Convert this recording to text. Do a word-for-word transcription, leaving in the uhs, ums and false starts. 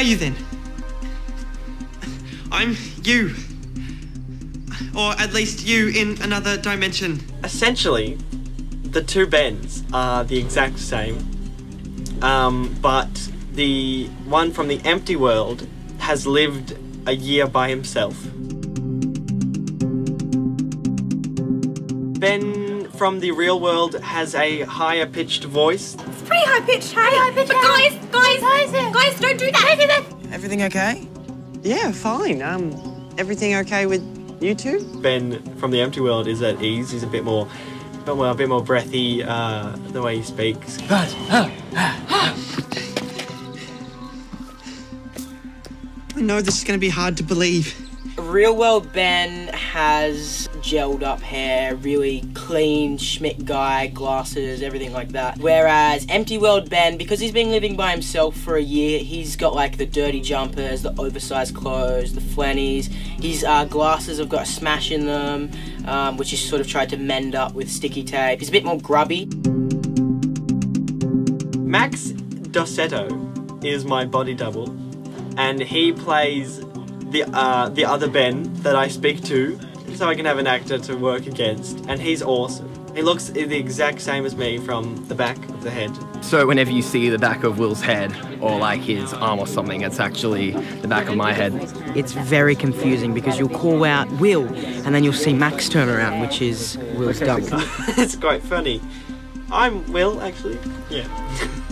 are you then? I'm you. Or at least you in another dimension. Essentially, the two bends are the exact same, um, but the one from the empty world has lived a year by himself. Ben from the real world has a higher pitched voice. It's pretty high pitched, hey? High pitched, but guys, guys, guys, guys, don't do that, don't do that. Everything okay? Yeah, fine. Um, everything okay with you two? Ben from the empty world is at ease. He's a bit more, but well, a bit more breathy. Uh, the way he speaks. I know this is going to be hard to believe. Real world Ben has gelled up hair, really clean schmick guy, glasses, everything like that. Whereas empty world Ben, because he's been living by himself for a year, he's got like the dirty jumpers, the oversized clothes, the flannies. His uh, glasses have got a smash in them, um, which he's sort of tried to mend up with sticky tape. He's a bit more grubby. Max Dossetto is my body double. And he plays the uh, the other Ben that I speak to, so I can have an actor to work against. And he's awesome. He looks the exact same as me from the back of the head. So whenever you see the back of Will's head or like his arm or something, it's actually the back of my head. It's very confusing because you'll call out Will and then you'll see Max turn around, which is Will's double. It's quite funny. I'm Will, actually. Yeah.